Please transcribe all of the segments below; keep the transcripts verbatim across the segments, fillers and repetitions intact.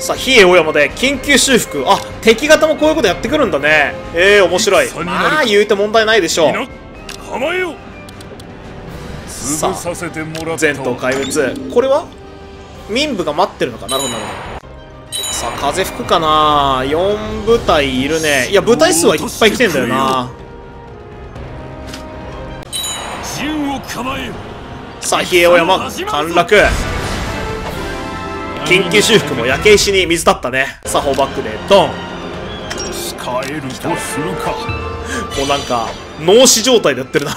さあ、比叡小山で緊急修復。あ、敵型もこういうことやってくるんだね。えー、面白い。まあ、言うて問題ないでしょう。さあ、前頭怪物。これは民部が待ってるのか。なるほど、なるほど。さあ、風吹くかな。よん部隊いるね。いや、部隊数はいっぱい来てんだよな。さあ、比叡小山、陥落。緊急修復も焼け石に水だったね。さあ、フォーバックでドン。もうなんか脳死状態でやってるない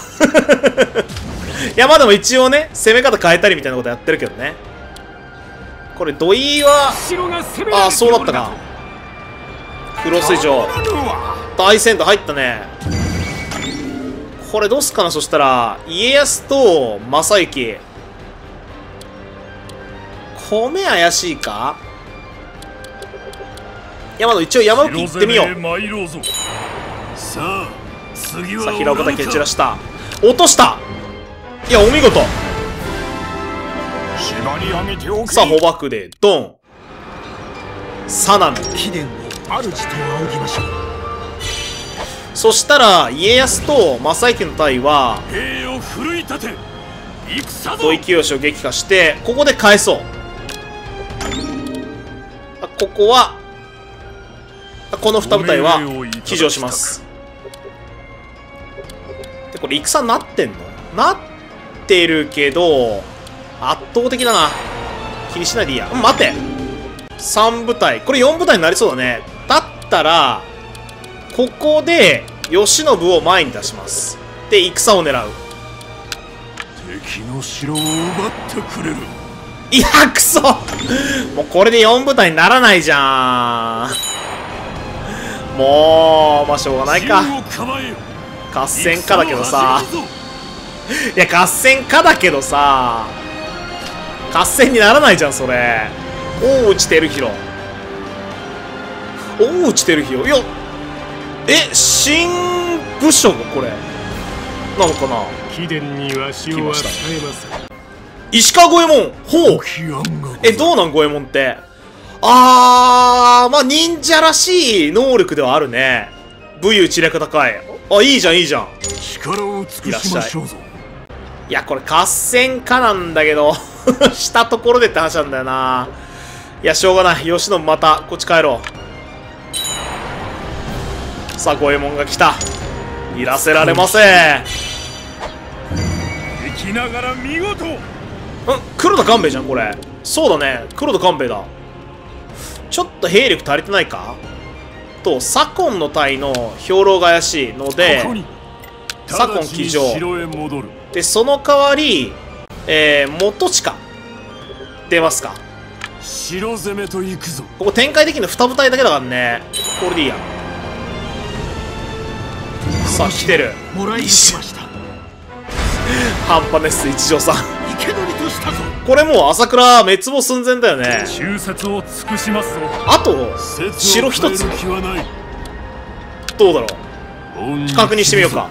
や、まあでも一応ね、攻め方変えたりみたいなことやってるけどね。これ土井はああ、そうだったか。クロス以上大戦闘入ったね。これどうすっかな。そしたら家康と正行、米怪しいか。いや、まだ一応山奥行ってみよう。さあ、平岡だけ散らした。落とした。いや、お見事。さあ、捕獲でドン。さなみ。そしたら家康と正行の隊は土井清を撃破して、ここで返そう。ここはこのに部隊は騎乗します。で、これ戦になってんのなってるけど圧倒的だな。気にしないでいいや。待て、さん部隊、これよん部隊になりそうだね。だったらここで慶喜を前に出します。で、戦を狙う。敵の城を奪ってくれる。いや、くそもうこれでよん部隊にならないじゃん。もうまあしょうがないか。合戦かだけどさ。いや、合戦かだけどさ、合戦にならないじゃんそれ。大内照弘、大内照弘、いや、え、新部署がこれなのかな。来ました。石川五右衛門、ほう。え、どうなん五右衛門って。あー、まあ忍者らしい能力ではあるね。武勇知略高い。あ、いいじゃん、いいじゃん。いらっしゃい。いや、これ合戦かなんだけどしたところでって話なんだよな。いや、しょうがない。慶喜またこっち帰ろう。さあ、五右衛門が来た。いらせられません。ながら見事。うん、黒田官兵衛じゃんこれ。そうだね、黒田官兵衛だ。ちょっと兵力足りてないかと。左近の隊の兵糧が怪しいので、左近騎乗で、その代わり、えー、元近出ますか。城攻めと行くぞ。ここ展開的にに部隊だけだからね。これでいいや。さあ、来てる。もらいしました半端ねっす、一条さんこれもう朝倉滅亡寸前だよね。あと城一つどうだろう、確認してみようか。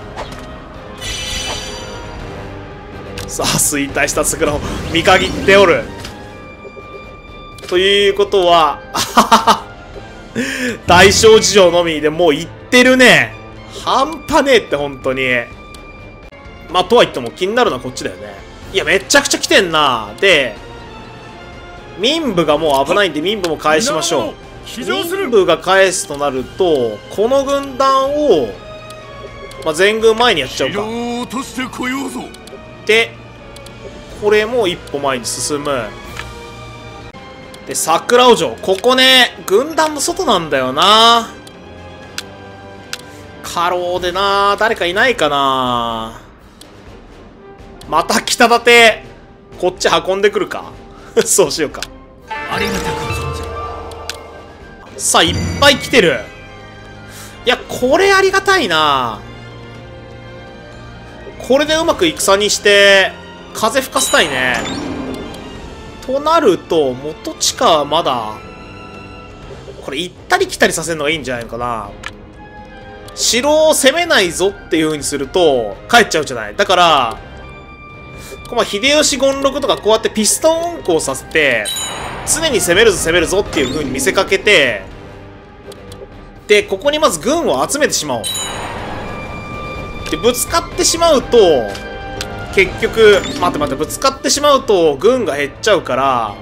さあ、衰退した桜を見限っておるということは大正事情のみでもう行ってるね。半端ねえって本当に。まあ、とはいっても気になるのはこっちだよね。いや、めちゃくちゃ来てんな。で、民部がもう危ないんで、民部も返しましょう。民部が返すとなると、この軍団を、まあ、全軍前にやっちゃうか。で、これも一歩前に進む。で、桜尾城。ここね、軍団の外なんだよな。過労でな、誰かいないかな。また北館こっち運んでくるかそうしようか。ありがたく存じる。さあ、いっぱい来てる。いや、これありがたいな。これでうまく戦にして風吹かせたいね。となると元近はまだこれ行ったり来たりさせるのがいいんじゃないのかな。城を攻めないぞっていう風にすると帰っちゃうじゃない。だからまあ、秀吉権六とかこうやってピストン運行させて常に攻めるぞ攻めるぞっていう風に見せかけて、でここにまず軍を集めてしまおう。でぶつかってしまうと結局待って待ってぶつかってしまうと軍が減っちゃうから、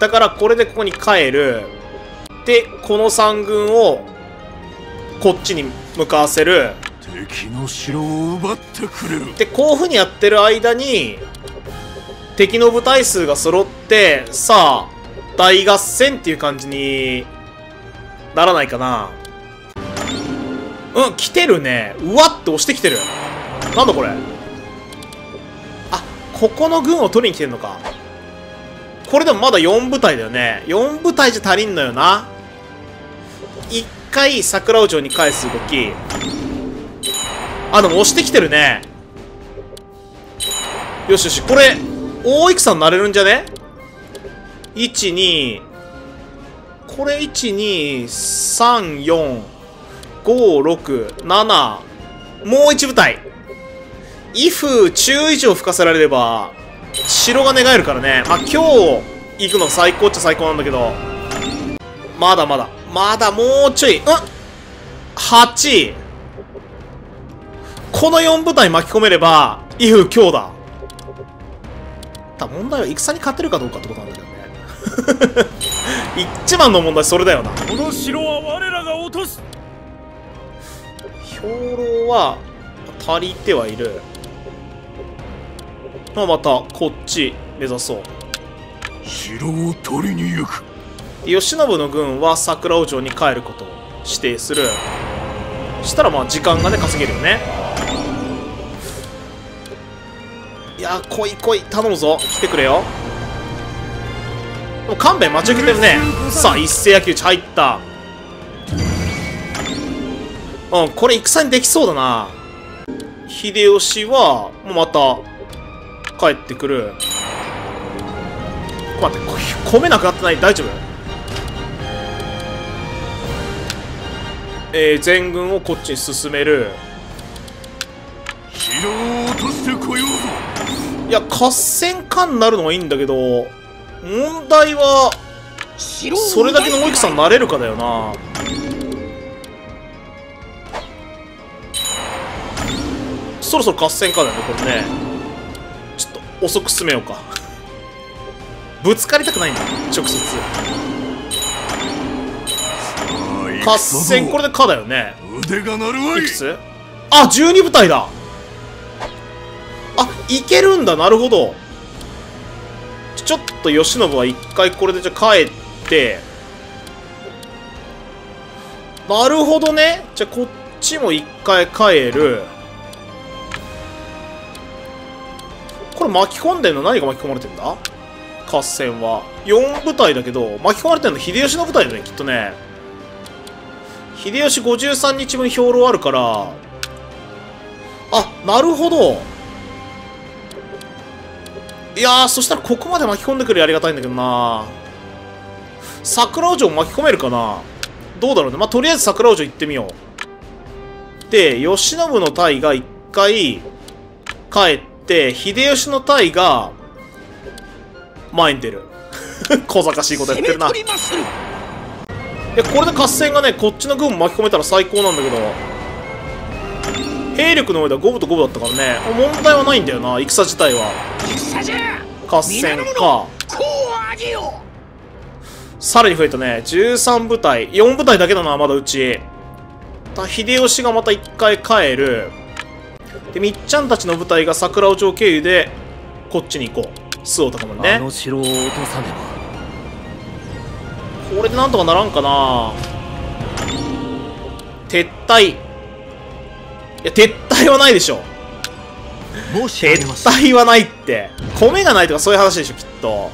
だからこれでここに帰る。でこのさん軍をこっちに向かわせる。敵の城を奪ってくれる。でこういうふうにやってる間に敵の部隊数が揃って、さあ大合戦っていう感じにならないかな。うん、来てるね。うわって押してきてる。なんだこれ。あ、ここの軍を取りに来てるのか。これでもまだよん部隊だよね。よん部隊じゃ足りんのよな。いっかい桜尾城に返す動き。あ、でも押してきてるね。よしよし、これ大戦になれるんじゃね。いちにこれいちにさんよんごろくななもういち部隊。威風中以上吹かせられれば城が願えるからね。まあ今日行くの最高っちゃ最高なんだけど、まだまだまだもうちょい。うん、はちこのよん部隊巻き込めれば威風強だ。ただ問題は戦に勝てるかどうかってことなんだけどね一番の問題それだよな。この城は我らが落とす。兵糧は足りてはいる。まあまたこっち目指そう。城を取りに行く。慶喜の軍は桜尾城に帰ることを指定する。したらまあ時間がね稼げるよね。いやー来い来い、頼むぞ、来てくれよ。もう勘弁待ち受けてるね。さあ一斉焼き討ち入った。うん、これ戦にできそうだな。秀吉はもうまた帰ってくる。待って、米なくなってない、大丈夫。えー、全軍をこっちに進める。城を落としてこようぞ。いや合戦かになるのはいいんだけど、問題はそれだけの大戦になれるかだよな。そろそろ合戦かだよね、これね。ちょっと遅く進めようかぶつかりたくないんだ直接。合戦これでかだよね。腕が鳴るわい。いくつ？あ、じゅうに部隊だ。あ、いけるんだ、なるほど。ちょっと慶喜は一回これでじゃあ帰って、なるほどね。じゃあこっちも一回帰る。これ巻き込んでんの、何が巻き込まれてんだ。合戦はよん部隊だけど巻き込まれてんの秀吉の部隊だね、きっとね。秀吉ごじゅうさんにちぶん兵糧あるから、あ、なるほど。いやー、そしたらここまで巻き込んでくる、ありがたいんだけどな。桜尾城巻き込めるかな、どうだろうね。まあとりあえず桜尾城行ってみよう。で慶喜の隊が一回帰って、秀吉の隊が前に出る小賢しいことやってるな。いやこれで合戦がね、こっちの軍巻き込めたら最高なんだけど、兵力の上ではごぶとごぶだったからね、問題はないんだよな、戦自体は。合戦か。さらに増えたね、じゅうさん部隊。よん部隊だけだな、まだうち。秀吉がまたいっかい帰る。でみっちゃんたちの部隊が桜尾城経由でこっちに行こう。周防高森ね。これでなんとかならんかな。撤退。いや、撤退はないでしょ。撤退はないって。米がないとかそういう話でしょ、きっと。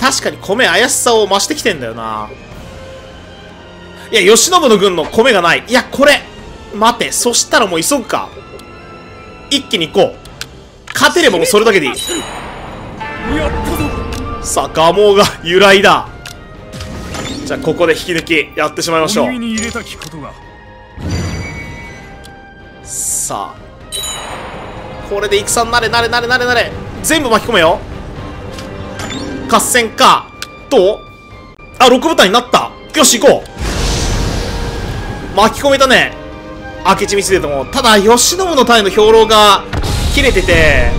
確かに米怪しさを増してきてんだよな。いや、慶喜の軍の米がない。いや、これ。待て、そしたらもう急ぐか。一気に行こう。勝てればもうそれだけでいい。さあ、蒲生が由来だ。じゃあ、ここで引き抜きやってしまいましょう。さあこれで戦になれなれなれなれなれ、全部巻き込めよ。合戦か。どう？あ、ろく部隊になった。よし、行こう。巻き込めたね。明智光秀とも。ただ、慶喜の隊の兵糧が切れてて、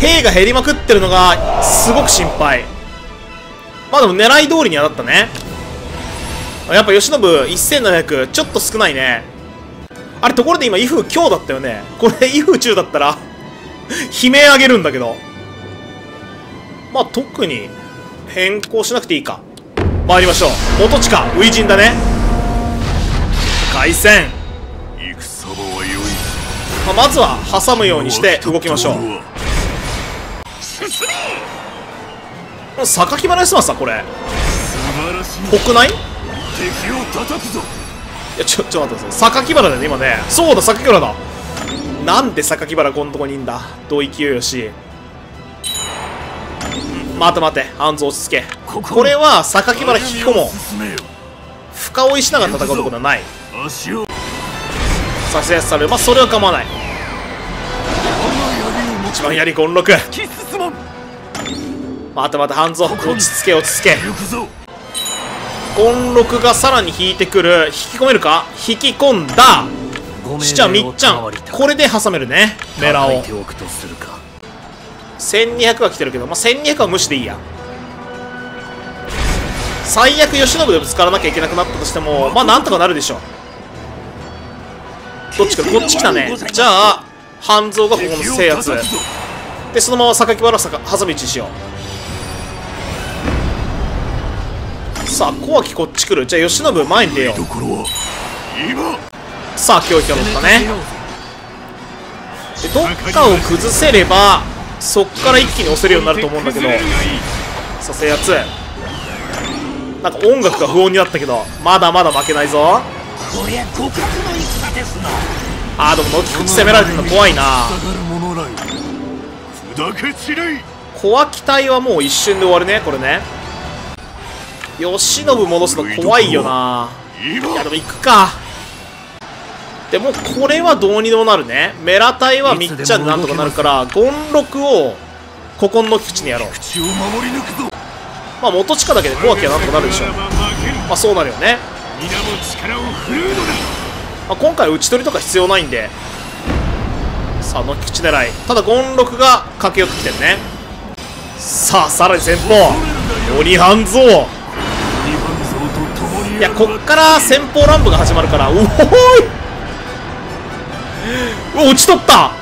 兵が減りまくってるのが、すごく心配。まあでも狙い通りに当たったね。やっぱ慶喜せんななひゃく、ちょっと少ないね。あれ、ところで今、威風強だったよね。これ、威風中だったら、悲鳴あげるんだけど。まあ、特に、変更しなくていいか。参りましょう。元近、初陣だね。凱旋。まあ、まずは、挟むようにして動きましょう。榊原康政、これ。ぽくない？いや、ちょ、ちょっと待ってください。榊原だね、今ね。そうだ、榊原だ。なんで榊原こんとこにいんだ。同意清義。待て待て、半蔵落ち着け。これは榊原引き込もう。深追いしながら戦うところはない。させやすされる。まあ、それは構わない。一番槍権六。待て待て、半蔵。落ち着け、落ち着け。権六がさらに引いてくる。引き込めるか？引き込んだ。しちゃん、みっちゃん。これで挟めるね。メラを。せんにひゃくは来てるけど、まあ、せんにひゃくは無視でいいや。最悪慶喜でぶつからなきゃいけなくなったとしても、まあなんとかなるでしょう。どっちか、こっち来たね。じゃあ半蔵がここの制圧で、そのまま榊原は挟み撃ちしよう。さあ小脇こっち来る。じゃあ慶喜前に出よう。さあ教育が乗ったね。でどっかを崩せればそっから一気に押せるようになると思うんだけど。さあ制圧。なんか音楽が不穏になったけど、まだまだ負けないぞ。ああでも軒口攻められてるの怖いな。小脇隊はもう一瞬で終わるね、これね。慶喜戻すの怖いよな。いやでも行くか。でもこれはどうにでもなるね。メラ隊はみっちゃんでなんとかなるから、権六をここの口にやろう。まあ元近だけで小脇はなんとかなるでしょう。まあそうなるよね。まあ今回打ち取りとか必要ないんで。さあ軒口狙い。ただ権六が駆け寄ってきてるね。さあさらに先方鬼半蔵。いやこっから先方乱舞が始まるから。おおい、落ち取った。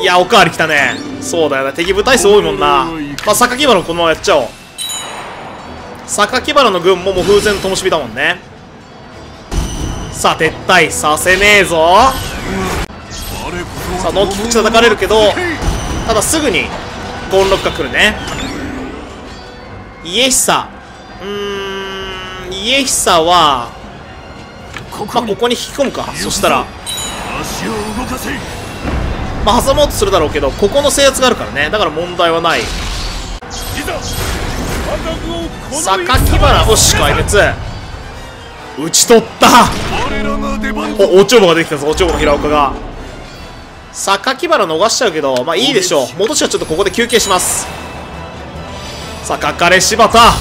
いやおかわりきたね。そうだよね、敵部隊数多いもんな。まあ榊原もこのままやっちゃおう。榊原の軍ももう風前の灯火だもんね。さあ撤退させねえぞ。さあ軒口叩かれるけど、ただすぐに権六が来るね。家久、うーん家久はまあここに引き込むか。そしたらまあ挟もうとするだろうけど、ここの制圧があるからね。だから問題はない。榊原をし壊滅。打ち取った。おおちょぼができたぞ。おちょぼの平岡が榊原逃しちゃうけど、まあいいでしょう。元氏はちょっとここで休憩します。さあかかれ柴田、か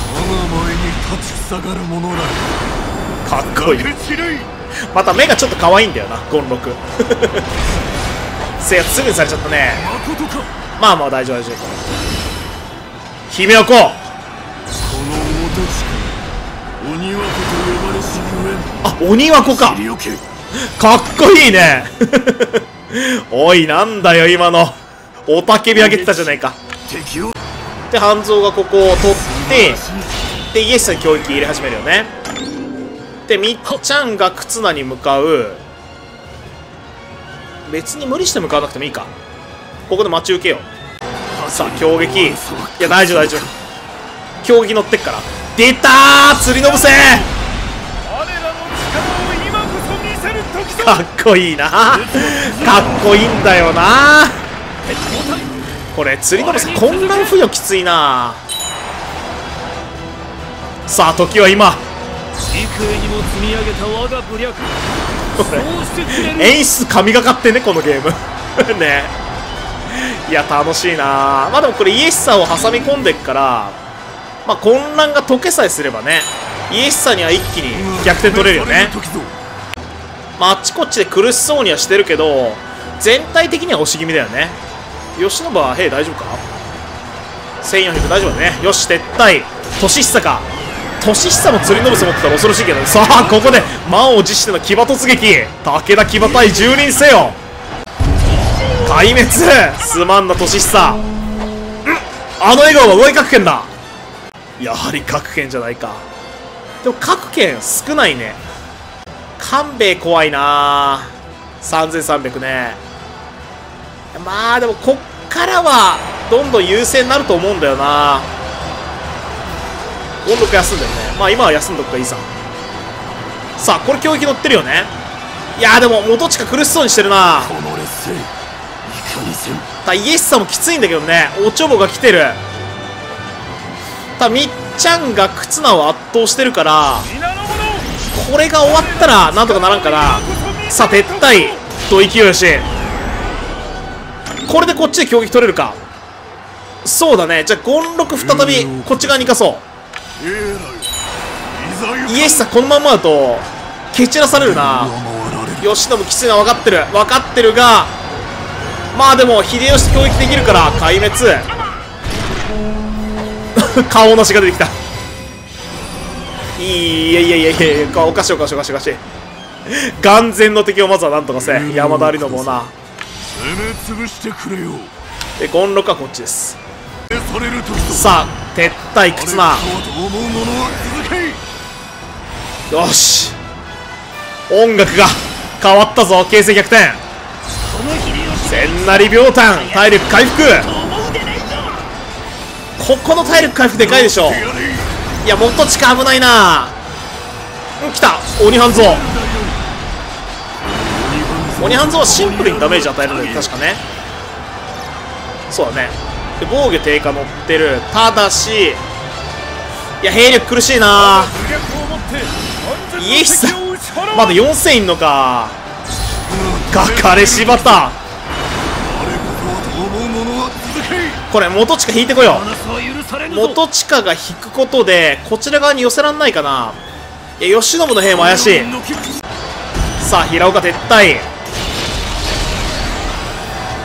っこいい。また目がちょっと可愛いんだよな、権六。制圧すぐにされちゃったね。まあまあ大丈夫大丈夫。姫おこあ、鬼はこか、かっこいいね。おいなんだよ今の、雄たけび上げてたじゃないか。で半蔵がここを取って、でイエスさんに教育入れ始めるよね。でみっちゃんが忽那に向かう。別に無理して向かわなくてもいいか。ここで待ち受けよう。さあ強撃。いや大丈夫大丈夫、強撃乗ってっから。出たー釣りのぶせ。かっこいいな。かっこいいんだよなこれ。釣りのぶせこんな不与きついな。さあ時は今。これ演出神がかってねこのゲーム。ねえいや楽しいな。まあでもこれイエシサを挟み込んでっから、まあ混乱が解けさえすればね、イエシサには一気に逆転取れるよね。まああっちこっちで苦しそうにはしてるけど、全体的には押し気味だよね。吉信は兵大丈夫か。せんよんひゃく大丈夫だね。よし撤退。年久か。年久も釣りのぶつ持ってたら恐ろしいけど、ね、さあここで満を持しての騎馬突撃。武田騎馬隊蹂躙せよ。壊滅。すまんな年久。んあの笑顔は上角剣だ。やはり角剣じゃないか。でも角剣少ないね。官兵衛怖いな。さんぜんさんびゃくね。まあでもこっからはどんどん優勢になると思うんだよな。音読休んだよね。まあ今は休んどくがいいさ。さあこれ教育乗ってるよね。いやーでも元近苦しそうにしてるな。ただイエシサもきついんだけどね。おちょぼが来てる。ただみっちゃんが忽那を圧倒してるから、これが終わったらなんとかならんかな。さあ撤退と勢いよし。これでこっちで攻撃取れるか。そうだね。じゃあ権六再びこっち側に行かそう。イエシサこのままだと蹴散らされるな。吉信きついのは分かってる分かってるが、まあでも秀吉攻撃できるから壊滅。顔なしが出てきた。いいいやいやいやいや、おかしいおかしいおかしいおかしい。眼前の敵をまずはなんとかせ。山田有のもな。で権六はこっちです。さあ撤退忽那。よし音楽が変わったぞ。形勢逆転。千成秒短体力回復。ここの体力回復でかいでしょ。いや元近危ないな。来た鬼半蔵。鬼半蔵はシンプルにダメージ与えるので確かね。そうだね。で防御低下乗ってる。ただしいや兵力苦しいな。イエシサまだよんせんいんのか。がかれ柴田。これ元近引いてこよう。元近が引くことでこちら側に寄せらんないかな。いや吉信の兵も怪しい。さあ平岡撤退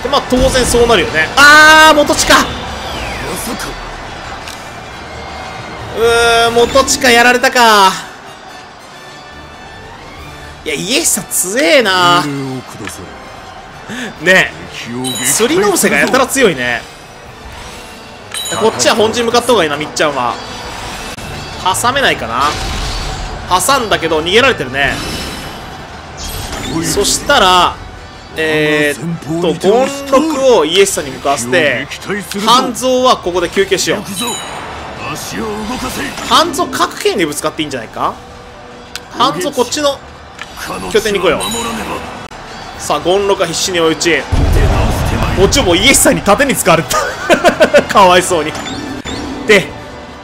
で、まあ当然そうなるよね。ああ元近、うー元近やられたか。いやイエシサ強えなねえ。釣りのぶせがやたら強いね。こっちは本陣向かった方がいいな。みっちゃんは挟めないかな。挟んだけど逃げられてるね。そしたらえー、っと権六をイエシサに向かわせて、半蔵はここで休憩しよう。半蔵各剣にぶつかっていいんじゃないか。半蔵こっちの拠点に来よう。さあ権六は必死に追い打ち。おちょぼイエシサに盾に使われたかわいそうに。で、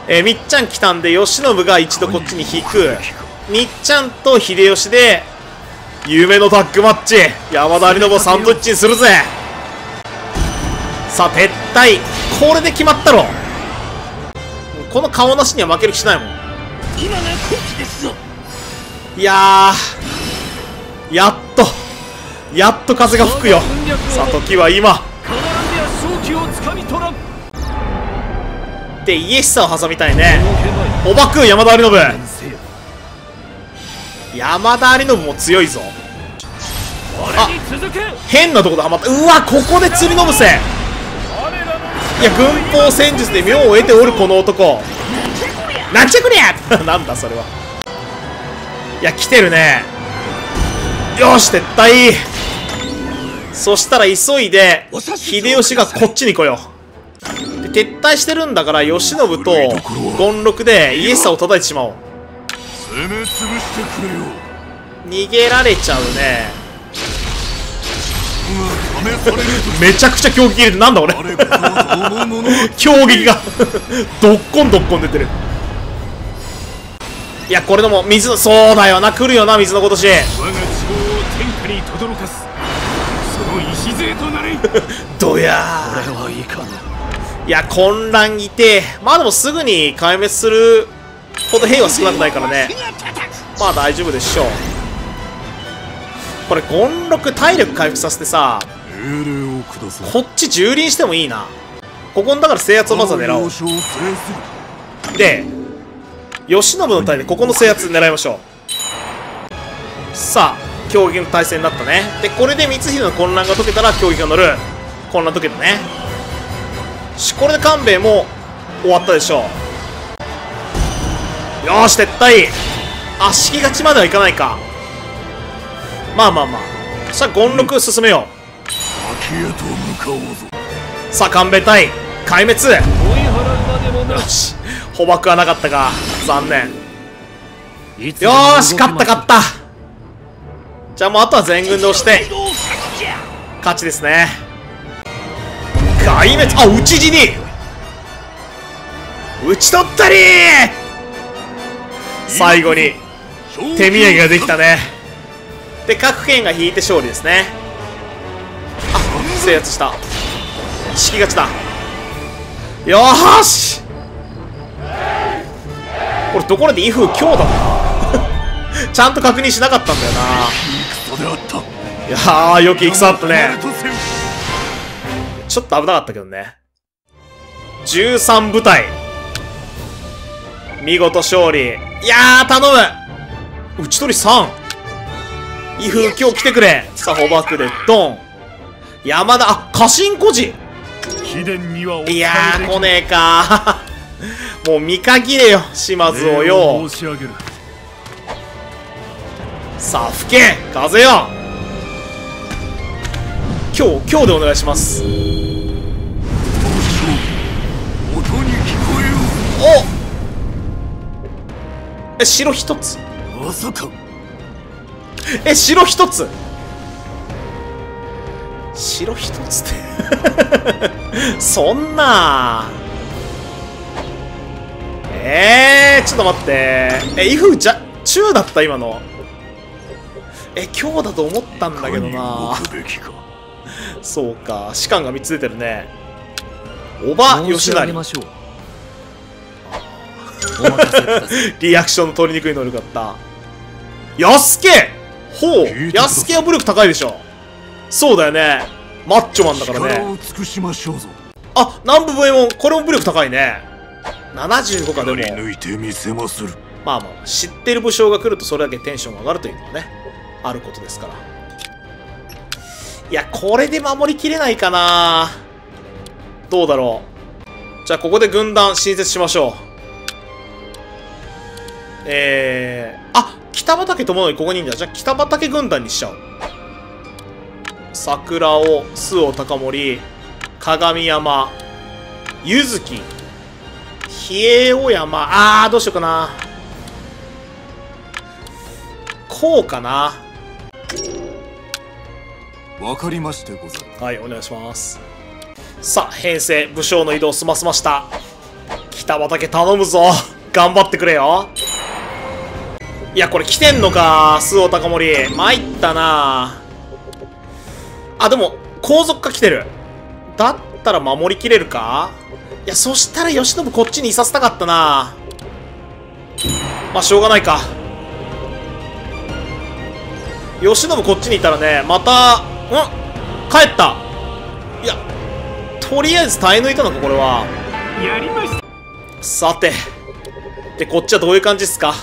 えー、みっちゃん来たんで吉信が一度こっちに引く。みっちゃんと秀吉で夢のタッグマッチ。山田有信をサンドイッチにするぜ。さあ撤退これで決まったろ。この顔なしには負ける気しないもん。今が好機ですぞ。いやーやっとやっと風が吹くよ。さあ時は今でイエシサを挟みたいね。おばく山田有信山田有信も強いぞ。あ変なとこでハマった。うわここで釣りのぶせ。いや軍法戦術で妙を得ておるこの男。なんちゃこりゃなんだそれは。いや来てるね。よし撤退。そしたら急いで秀吉がこっちに来よう。で撤退してるんだから吉信と権六でイエシサを叩いてしまおう。逃げられちゃうね。めちゃくちゃ狂気切れてなんだ俺狂撃がどっこんどっこん出てる。いやこれでも水のそうだよな。来るよな水の今年。我が地方を天下に轟かすその礎となれドヤー。これはいかぬ。いや、混乱にて、まあでもすぐに壊滅するほど兵は少なくないからね。まあ大丈夫でしょう。これ、権六体力回復させてさ、こっち蹂躙してもいいな。ここのだから制圧をまずは狙おう。で、慶喜の隊でここの制圧狙いましょう。さあ、攻撃の体制になったね。で、これで光秀の混乱が解けたら攻撃が乗る。混乱解けたね。し、これで官兵衛も終わったでしょう。よーし、撤退。あ、足利勝ちまではいかないか。まあまあまあ。そしたら権六進めよう。さあ、官兵衛隊、壊滅。よし、捕獲はなかったか。残念。よーし、勝った勝った。じゃあもうあとは全軍で押して勝ちですね。壊滅。あ、討ち死に討ち取ったりー。最後に手土産ができたね。で、各県が引いて勝利ですね。あ、制圧した。式勝ちだ。よーし、これどこらで威風強だなちゃんと確認しなかったんだよな。いやー、良き戦だったね。ちょっと危なかったけどね。じゅうさん部隊見事勝利。いやー、頼む。討ち取りさん、威風今日来てくれ。さあ、捕獲でドン。山田、あ、家臣小路。いやー、来ねえかもう見限れよ、島津をよ。さあ、吹け風よ。今日、今日でお願いします。おえ、城一つ。え、城一つ城一つってそんな。えー、ちょっと待って。え、威風じゃ中だった今の。え、今日だと思ったんだけどな。そうか、士官がみっつ出てるね。おば吉成リアクションの取りにくい能力だった。安家、ほう、安家は武力高いでしょ。そうだよね、マッチョマンだからね。あ、南部衛門、これも武力高いね。ななじゅうごか。でもまあまあ、知ってる武将が来るとそれだけテンションが上がるというのはね、あることですから。いや、これで守りきれないかな。どうだろう。じゃあここで軍団新設しましょう。えー、あ、北畠智則ここにいるんだ。じゃあ北畠軍団にしちゃおう。桜尾、周防高森、鏡山、柚月、比叡尾山。あー、どうしようかな。こうかな。わかりましてござる。はい、お願いします。さあ、編成武将の移動済ませました。北畠頼むぞ頑張ってくれよ。いや、これ来てんのか。周防高森参ったな。あ、でも皇族が来てる。だったら守りきれるか。いや、そしたら慶喜こっちにいさせたかったな。まあしょうがないか。慶喜こっちにいたらね、また、うん帰った。いや、とりあえず耐え抜いたのか、これは。やりました。さて、で、こっちはどういう感じっすか。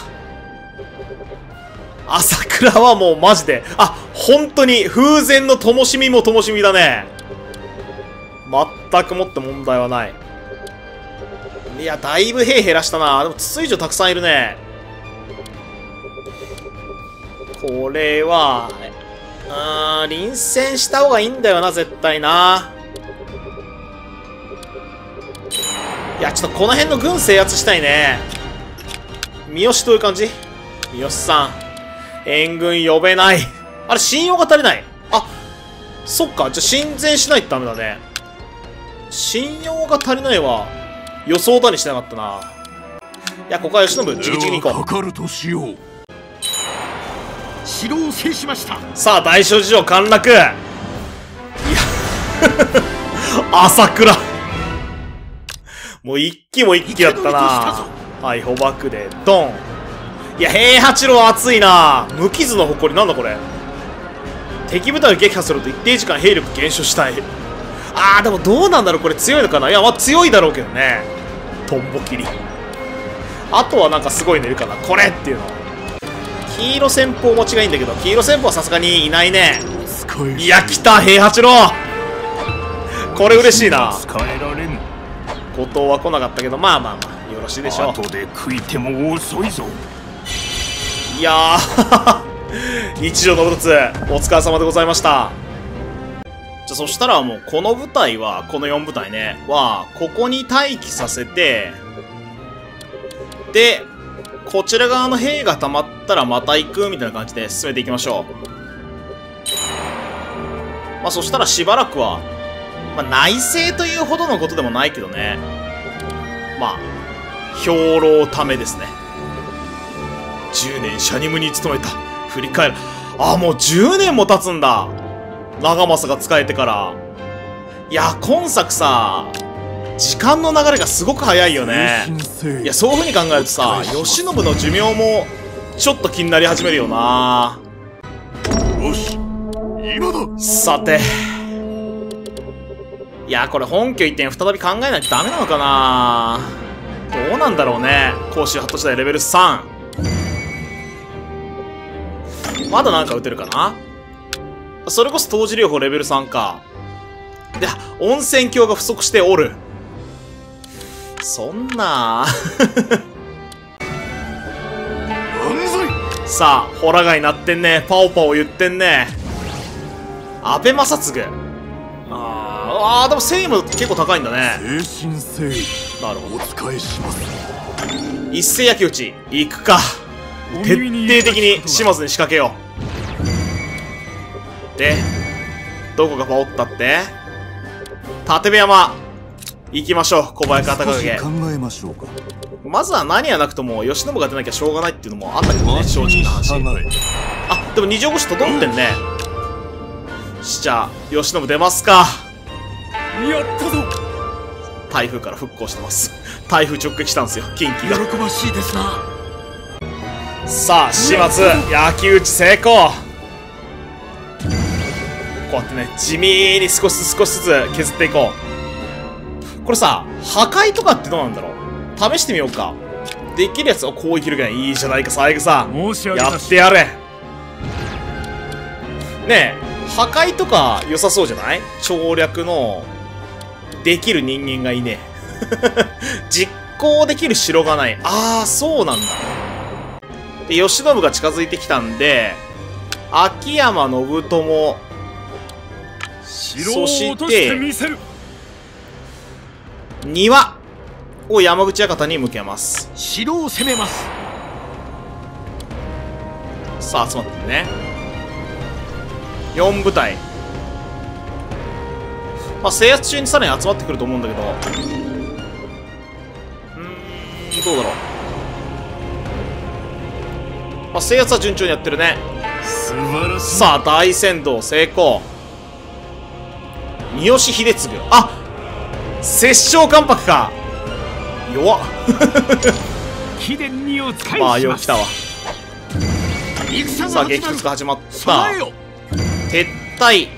朝倉はもうマジで、あ、本当に風前の灯火も灯火だね。全くもって問題はない。いや、だいぶ兵減らしたな。でも筒以上たくさんいるね。これは、あー、臨戦した方がいいんだよな、絶対な。いや、ちょっとこの辺の軍制圧したいね。三好どういう感じ。三好さん、援軍呼べない。あれ、信用が足りない。あ、そっか、じゃあ親善しないとダメだね。信用が足りないは予想だにしてなかったな。いや、ここは慶喜直々に行こう。かかるとしよう。城を制しました。さあ、大正寺城陥落。いや朝倉もう一気も一気だったな。はい、捕獲でドン。いや、平八郎熱いな。無傷の誇り、なんだこれ。敵部隊を撃破すると一定時間兵力減少したい。あー、でもどうなんだろう、これ強いのかな。いや、まあ強いだろうけどね。トンボ切り。あとはなんかすごいのいるかな、これっていうの。黄色戦法持ちがいいんだけど、黄色戦法はさすがにいないね。いや、来た平八郎、これ嬉しいな。後藤は来なかったけど、まあまあまあよろしいでしょう。後で食いても遅いぞ。いやー日常のブルツお疲れ様でございました。じゃあそしたらもうこの部隊は、このよん部隊ねはここに待機させて、でこちら側の兵がたまったらまた行くみたいな感じで進めていきましょう。まあそしたらしばらくは、まあ、内政というほどのことでもないけどね、まあ兵糧ためですね。じゅうねんシャニムに勤めた。振り返る。ああ、もうじゅうねんも経つんだ、長政が仕えてから。いや今作さ、時間の流れがすごく早いよね。いやそういう風に考えるとさ、慶喜の寿命もちょっと気になり始めるよな。よし今だ。さて、いやこれ本拠一点再び考えないとダメなのかな。どうなんだろうね。甲州八都時代レベルさん、まだなんか打てるかな。それこそ湯治療法レベルさんか。で温泉郷が不足しておる。そんなさあ、ホラガイなってんね。パオパオ言ってんね。安倍正嗣。ああ、でも誠意も結構高いんだね。精神誠意。なるほど。お使いします。一斉焼き討ち。行くか。徹底的に島津に仕掛けよう。で、どこがパオったって立部山。行きましょう、小早川隆景。考えましょうか。まずは何やなくとも慶喜が出なきゃしょうがないっていうのもあったけどね、正直な話。あ、でも二条腰整ってんね。じゃあ慶喜出ますか。やったぞ。台風から復興してます。台風直撃したんですよ、近畿が。喜ばしいですな。さあ島津焼き討ち成功。こうやってね、地味に少しずつ少しずつ削っていこう。これさ、破壊とかってどうなんだろう、試してみようか。できるやつをこういけるぐらいいいじゃないか、三枝さん。やってやれ。ねえ、破壊とか良さそうじゃない。調略のできる人間がいねえ。実行できる城がない。ああ、そうなんだ。で、慶喜が近づいてきたんで、秋山信友。そして、庭を山口館に向けます。城を攻めます。さあ集まってね、よん部隊、まあ制圧中にさらに集まってくると思うんだけど、うーんどうだろう。まあ制圧は順調にやってるね。素晴らしい。さあ大船頭成功。三好秀次。あっ、殺生関白か。弱っ。まあよう来たわ。さあ激突が始まった。撤退。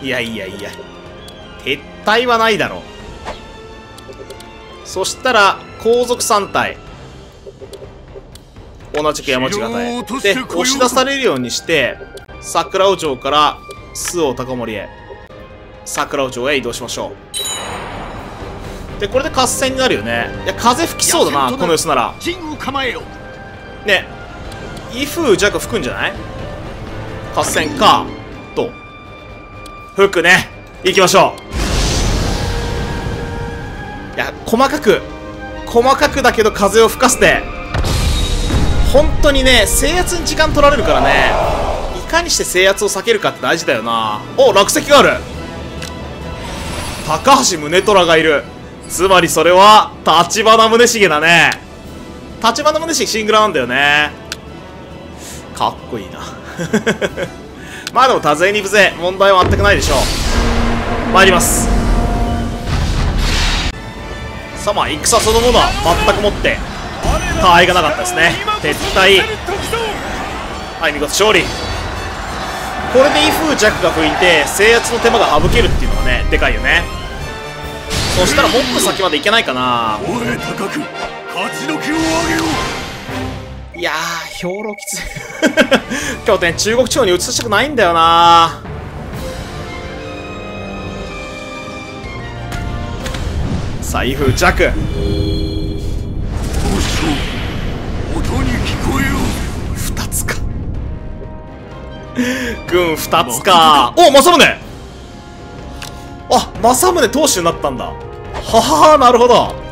いやいやいや、撤退はないだろう。そしたら皇族さん体、同じく山内方へ。で押し出されるようにして桜尾城から周防高森へ、桜尾城へ移動しましょう。でこれで合戦になるよね。いや風吹きそうだな、この様子なら。ね、威風弱吹くんじゃない。合戦かと吹くね。行きましょう。いや細かく細かくだけど風を吹かせて、本当にね制圧に時間取られるからね、いかにして制圧を避けるかって大事だよな。お、落石がある。高橋宗虎がいる。つまりそれは立花宗茂だね。立花宗茂シングラなんだよね。かっこいいな。まあでも多勢に無勢、問題は全くないでしょう。参ります。さまあ戦そのものは全くもって他愛がなかったですね。撤退、はい、見事勝利。これで威風弱が吹いて制圧の手間が省けるっていうのがねでかいよね。そしたらもっと先までいけないかな。いやー兵糧きつい拠点中国地方に移したくないんだよな。さあ威風弱、ふたつか軍ふたつか。おっ政宗、あっ政宗当主になったんだ。ははは、なるほど。